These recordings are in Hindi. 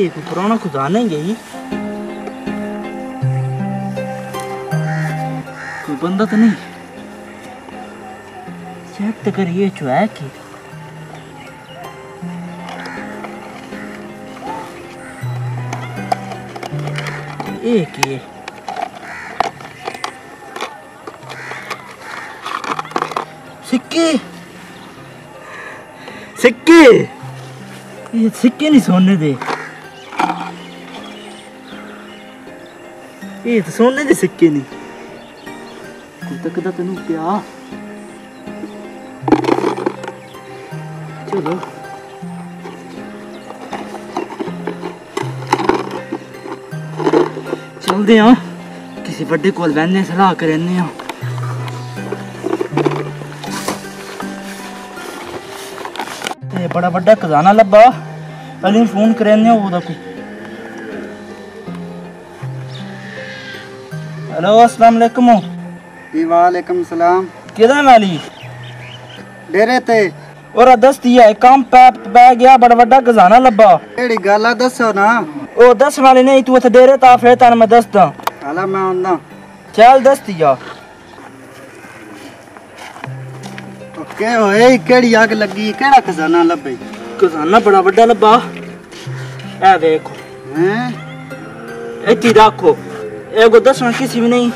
ये पुराना खुदाना ही है। कोई बंदा तो नहीं, चेक तो करिए चुहा की। एक ही सिक्के सिक्के, ये सिक्के नहीं सोने दे, ये तो सोने दे सिक्के नहीं। कुछ तक दा तनु प्या, चलो चलते हैं किसी बड़े कोल बहने सलाह करने हैं। बड़ा बड़ा खजाना लब्बा, पहले फोन करने ओदा को। हेलो अस्सलाम वालेकुम। वालेकुम सलाम। किधर माली? डेरे ते। और दस दिया एक काम पै गया, बड़ा बड़ा खजाना लब्बा। एड़ी गल्ला दसो ना। ओ दस वाली नहीं, तू इथे डेरे ता फिर तान मैं दसदा। हाला मैं आंदा। चल दस दिया। के होए केड़ी आग लगी, केड़ा खजाना लब्बे? खजाना बड़ा बड़ा लब्बा, ए देखो। हैं एती रखो, एगो दसना किसी भी नहीं। ए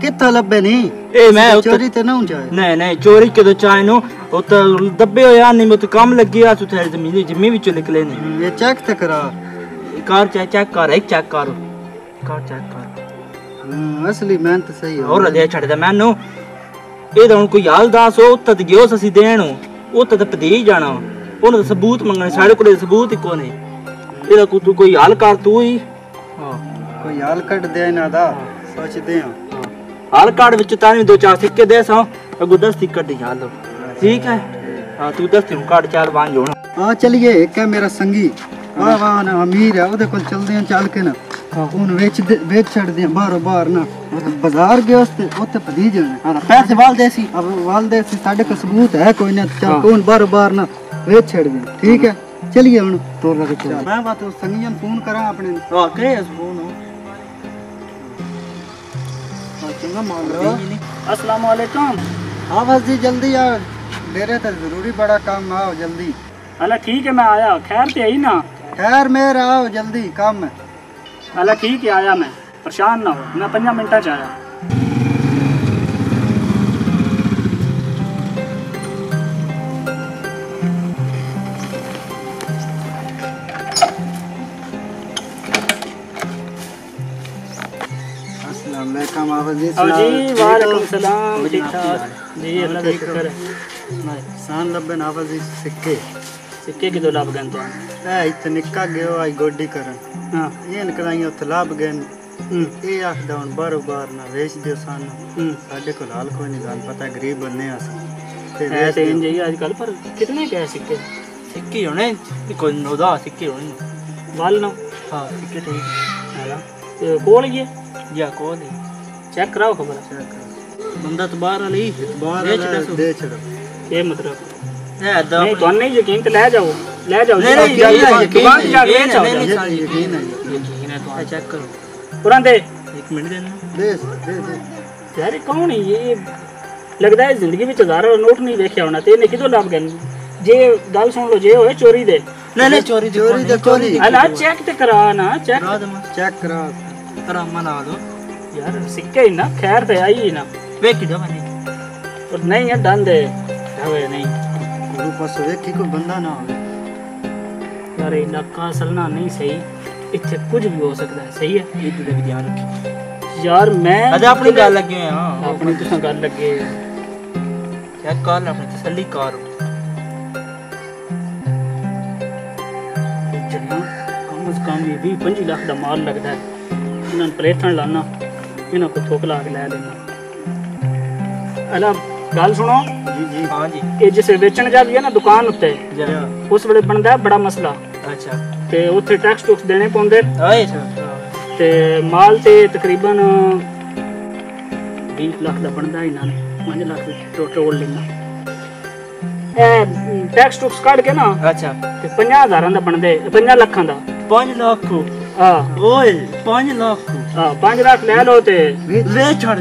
कित्ता लब्बे नहीं? ए मैं चोरी ते ना हो जाए। नहीं नहीं चोरी के तो चाहे नो, ओ तो दब्बे होया नहीं, मैं तो काम लग गया तो थारी जमीन जमी भी चले निकले नहीं। ये चेक तो करा, कार चेक कर, एक चेक करो, कार चेक कर। असली मेहनत सही है। और दे छड़ दे मैनू ਇਹ ਤਾਂ ਹੁਣ ਕੋਈ ਯਾਲਦਾਸ ਹੋ ਉੱਤੇ ਤੇ ਗਿਓ ਸਸੀ ਦੇਣ ਉੱਤੇ ਤੇ ਪਦੀ ਜਾਣਾ ਉਹਨਾਂ ਦਾ ਸਬੂਤ ਮੰਗਣੇ ਸਾਡੇ ਕੋਲੇ ਸਬੂਤ ਹੀ ਕੋ ਨਹੀਂ ਇਹਦਾ ਕੋਈ ਹਾਲ ਕਰ ਤੂੰ ਹੀ ਹਾਂ ਕੋਈ ਹਾਲ ਕੱਢ ਦੇ ਇਹਨਾਂ ਦਾ ਸੋਚਦੇ ਹਾਂ ਹਾਲ ਕਾਰਡ ਵਿੱਚ ਤਾਂ ਦੋ ਚਾਰ ਸਿੱਕੇ ਦੇ ਸਾਂ ਅਗੋ 10 ਸਿੱਕੇ ਦੇ ਹਾਲ ਠੀਕ ਹੈ ਹਾਂ ਤੂੰ 10 ਸਿੱਕੇ ਕਾਰਡ ਚਾਰ ਵਾਂ ਜੋਣਾ ਹਾਂ ਚਲਿਏ ਇੱਕ ਹੈ ਮੇਰਾ ਸੰਗੀ ਵਾਹ ਵਾਹ ਨਾ ਅਮੀਰ ਹੈ ਉਹਦੇ ਕੋਲ ਚਲਦੇ ਹਾਂ ਚੱਲ ਕੇ ਨਾ ਉਹਨੂੰ ਵੇਚ ਛੱਡਦੇ ਹਾਂ ਬਾਹਰੋਂ ਬਾਹਰ ਨਾ बाजार गए उसे पदी जाने पैसे वाले सी अब वाले सी साढ़े को सबूत है कोई ना चल कौन बार बार ना वेच छड़ दे ठीक है चलिए हम तोड़ लगे चल मैं बात संगीन फोन करा अपने हां करे फोन हां चंगा मान लो। अस्सलाम वालेकुम। हां बस जी जल्दी आ डेरे तक जरूरी बड़ा काम आओ जल्दी। अला ठीक है मैं आया, खैर ते आई ना? खैर मेरा आओ जल्दी काम है। अला ठीक है आया, मैं परेशान ना हो, मैं 5 मिनट च आया। अस्सलाम वालेकुम। वालेकुम सलाम। जी अल्लाह का शुक्र है। सान लब्बे नाफज जी सिक्के सिक्के की दो लाभ गए तो है इतने निक्का गयो आई गोडी करन हां ये निकलाई उत लाभ गए ਇਹ ਆਖਦਾ ਹੁਣ ਬਾਰ-ਬਾਰ ਨਾ ਵੇਚ ਦਿਓ ਸਾਨੂੰ ਸਾਡੇ ਕੋਲ ਹਾਲ ਕੋਈ ਨਹੀਂ ਗੱਲ ਪਤਾ ਗਰੀਬ ਬੰਨੇ ਆ ਤੇ ਵੇਚ ਤੇ ਇੰਜ ਹੀ ਅੱਜ ਕੱਲ ਪਰ ਕਿੰਨੇ ਕੈ ਸਿੱਕੇ ਸਿੱਕੇ ਹੋਣੇ ਕੋਈ ਨੋਦਾ ਸਿੱਕੇ ਹੋਣੇ ਵਾਲ ਨਾ ਹਾਂ ਸਿੱਕੇ ਤੇ ਹੈਗਾ ਤੇ ਕੋਲ ਹੀ ਹੈ ਜਾਂ ਕੋਲ ਹੀ ਚੈੱਕ ਕਰਾਓ ਖਬਰ ਚੈੱਕ ਕਰੋ ਬੰਦਾ ਤਬਾਰ ਵਾਲੀ ਇਤਬਾਰ ਦੇ ਛੜੋ ਇਹ ਮਤਲਬ ਇਹ ਦਾ ਨਹੀਂ ਤੁਹਾਨੂੰ ਨਹੀਂ ਯਕੀਨ ਤੇ ਲੈ ਜਾਓ ਲੈ ਜਾਓ ਜੀ ਦੁਕਾਨ ਜਾ ਕੇ ਵੇਚੋ ਨਹੀਂ ਯਕੀਨ ਹੈ ਤੁਹਾਨੂੰ ਚੈੱਕ ਕਰੋ पुरान दे एक मिनट देना यार कौन है ये लगता है जिंदगी में 1000 नोट नहीं देखा होना तेने किदो लाभ गन जे गल सुन लो जे होए चोरी दे नहीं नहीं चोरी चोरी दे चोरी अला चेक ते करा ना चेक चेक करा करा मना दो यार सिक्के ही ना खैर ते आई ही ना वे किदो बने और नहीं है दन दे होए नहीं गुरु पास देखी कोई बंदा ना हो यार इलाका असलना नहीं सही इथे कुछ भी हो सकता है सही है इधर भी ध्यान रखिए यार मैं अज अपनी गल लगे हैं हां अपनी तुसा गल लगे क्या कॉल अपनी तसल्ली करो चलो कम से कम 20-25 लाख का माल लगता है इन्हें प्लेटन लाना इन्हें को ठोक ला के ला देना अला गल सुनो जी जी हां जी ये जैसे बेचने जाती है ना दुकान उते उस वेले बनता है बड़ा मसला अच्छा ते उथे टैक्स टूक्स देने पौंदे हाय ते माल ते तकरीबन 20 लाख दा बनदा इना 5 लाख टोटल लेना ए टैक्स टूक्स काट के ना अच्छा ते 50000 दा बनदे 50 लाखां दा 5 लाख को। ओए 5 लाख को। 5 लाख ले लो ते। ले छोड़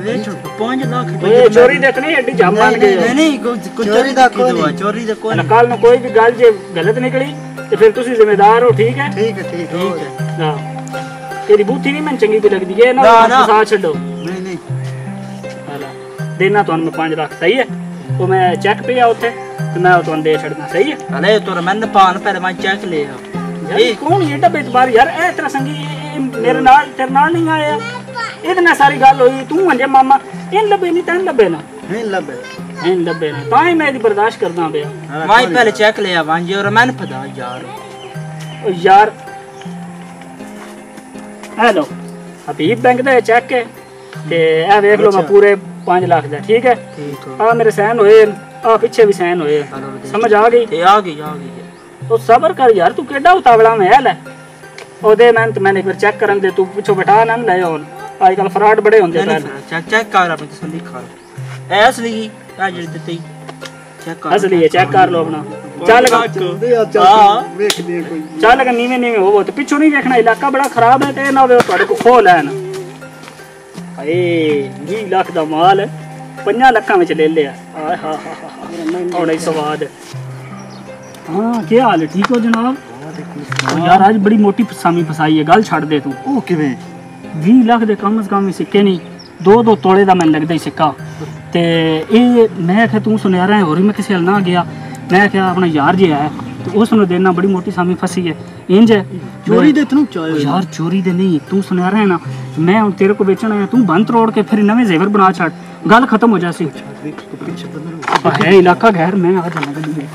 5 लाख। ये चोरी देखनी है जाम मान के। नहीं चोरी दा कोई। चोरी दा कोई। कल में कोई भी गल जे गलत निकली तो फिर तुसी जिम्मेदार हो। ठीक है ठीक है ठीक है। हां तेरी बूथी नहीं मैं चंगी भी लगदी है ना। साथ छोड़ो। नहीं नहीं हां देना तो मैं 5 लाख सही है। तो मैं चेक पे आओ थे तो मैं तो दे छड़ना सही है। अरे तो मैंने पान पहले मैं चेक ले आओ। ये कौन ये डब्बे बार यार ए तेरा संगी मेरे नाल तेरे नाल नहीं आया। इतना सारी गल हुई तू मंजे मामा इन डब्बे नहीं तन डब्बे ना इन डब्बे ना ताई मैं दी बर्दाश्त करदा बे। मैं पहले चेक ले आ वांजे और मैंने पता यार ओ यार हेलो हबीब बैंक दा चेक है ते ए देख लो मैं पूरे 5 लाख दा। ठीक है आ मेरे सहन होए आ पीछे भी सहन होए। समझ आ गई? ते आ गई। तो सबर कर यार तू केड़ा उतावला महल है। ओ दे मैंने एक बार चेक करन दे। तू पिछो बैठा ना ले और आजकल फ्रॉड बड़े होंदे। चेक कर अपनी तसल्ली कर असली ताजर देती। चेक कर असली है चेक कर लो अपना। चल हां देख दे कोई चल लगा नीवे हो तो पिछो नहीं देखना। इलाका बड़ा खराब है ते ना वे तोड़े को खोल है ना भाई। 20 लाख दा माल 5 लाखां विच ले लिया। आए हा हा हा औड़े स्वाद। हाँ क्या हाल है? ठीक हो जनाब? तो यार आज बड़ी मोटी सामी फसाई है। गल छड़ दे तू। ओ किवें 20 लाख दे कम से कम सिक्के नहीं 2-2 तोले दा मैन लगदा ही सिक्का। ते ए मैं आख्या तू सुनहरा है होरी मैं किसे हल ना गया। मैं आख्या अपना यार जे है तो उसने देना बड़ी मोटी सामी फसी है। इंज है चोरी दे तनू चाहिए यार। चोरी दे नहीं तू सुनहरा है ना। मैं हुन तेरे को बेचना है। तू बंद तोड़ के फिर नवे जेवर बना छड़। गल खत्म हो जासी। है इलाका गैर मैं आ जाना।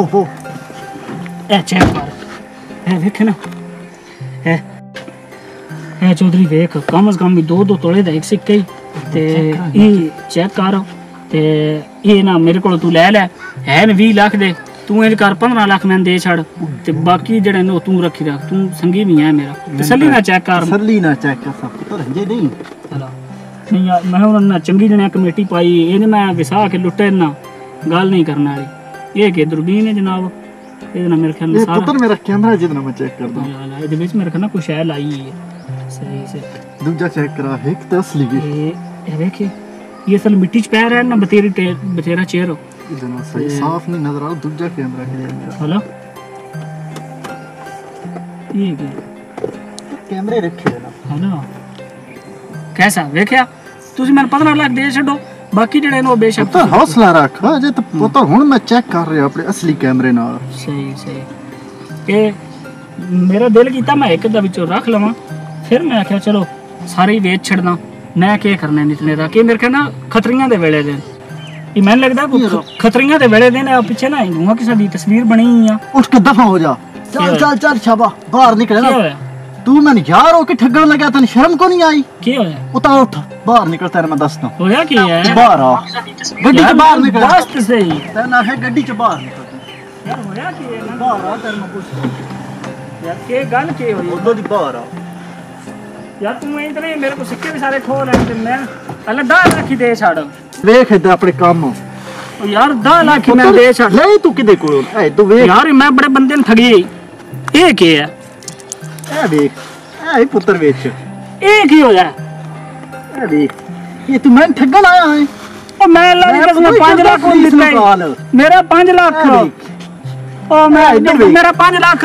ओ चेक ना ए चौधरी वेख कम से कम भी 2-2 तोले दा एक सिक्के ते ई चेक कर। ते ए ना मेरे को तू ले है न 20 लाख दे। तू इन कर 15 लाख मैं दे छड़ ते बाकी जेड़े नो तू रखी रख। तू संगी नहीं है मेरा। तसल्ली ना चेक कर। तसल्ली ना चेक कर सब तो रंजे नहीं चला नहीं यार। मैं उन्ना चंगी जने कमेटी पाई इने मैं विसा के लुटे ना गल नहीं करने वाली। ये के दूरबीन है जनाब। ये ना मेरे ख्याल में सारा पुत्र मेरा कैमरा जितना मैं चेक करता हूं यार। इधर बीच में रखना कोई शय लाई है सही से दूजा चेक करा। एक तसली ये देखिए ये असल मिट्टी च पैर है ना बतेरी बतेरा चेहरा इतना सही साफ नहीं नजर आ। दूजा कैमरा के लिए हेलो ये के कैमरे रखे है ना हेलो कैसा देखया तुसी मैंने 15 लाख दे छड़ो बाकी जड़े नो बेशक तो हौसला रख। हां जे तो पता हुन मैं चेक कर रहा अपने असली कैमरे नाल सही सही। ए मेरा दिल कीता मैं एक दा विचो रख लवा। फिर मैं आख्या चलो सारे ही बेच छड़ना। मैं के करने नितने दा के मेरे के ना खतरियां दे वेले दे ई मैन लगदा को खतरियां दे वेले दे ना पीछे ना हिंदुआ किसा दी तस्वीर बनी है। उठ के दफा हो जा। चल शाबा बाहर निकल ना तू। मैं यार हो के ठगण लगा तन शर्म को नहीं आई? क्या होया उतार उठ बाहर निकल। तेरे मैं दसना होया क्या है बाहर आ गड्डी के बाहर निकल। दस्त से ही तना है गड्डी के बाहर निकल। यार होया क्या है बाहर आ तेरे मैं पूछ यार के गल के होई उधर दी बाहर आ यार तू इतने मेरे को सिक्के भी सारे खो रहे ते मैं अलग 10 लाख दे छड़। देख इधर अपने काम ओ यार 10 लाख मैं दे छड़। नहीं तू किदे कोल ए तू देख यार मैं बड़े बंदे ने ठगी। ये के है ए देख ए पुत्र बेच ए की होया ए देख ये तू मैं ठगण आया है। ओ मैं अल्लाह ने कसम 5 लाख को दिता मेरा 5 लाख। ओ मैं इधर मेरा 5 लाख।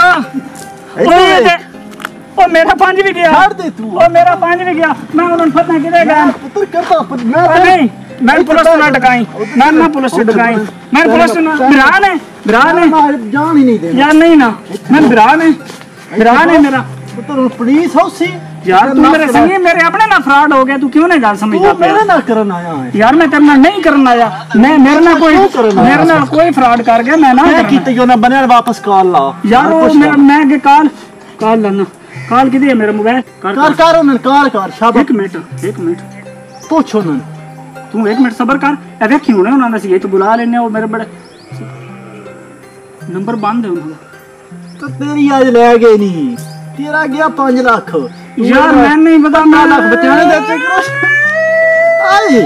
ओ मेरा 5 भी गया छोड़ दे तू। ओ मेरा 5 भी गया मैं उनन पता किदे गया पुत्र करता मैं नहीं मैं पुलिस ना डकाई मैं पुलिस से डकाई मैं पुलिस ना बिरान है जान ही नहीं दे यार नहीं ना मैं बिरान है बिरान है मेरा तो पुलिस हो सी यार। तू मेरे संगी मेरे अपने ना फ्रॉड हो गया। तू क्यों नहीं गल समझदा? तू मेरे ना करन आया है यार। मैं तेरे ना नहीं करन आया। मैं मेरे ना कोई फ्रॉड कर गया। मैं ना कीते जो ना बने वापस कॉल ला यार। ओ मेरा मैं के कॉल लाना कॉल किदे है मेरा मोबाइल कर उन कॉल शाबाश। एक मिनट पूछो न तू 1 मिनट सबर कर। ए देख क्यों ना उन्होंने ये तो बुला लेने वो मेरे बड़े नंबर बंद है उनका तो तेरी आज ले गए नहीं तेरा गया 5 लाख यार। मैं नहीं पता मैं लाख बचाने देते करो आई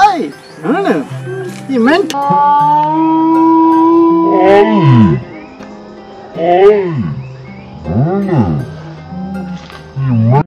आई ना ये मैं I, Bruno.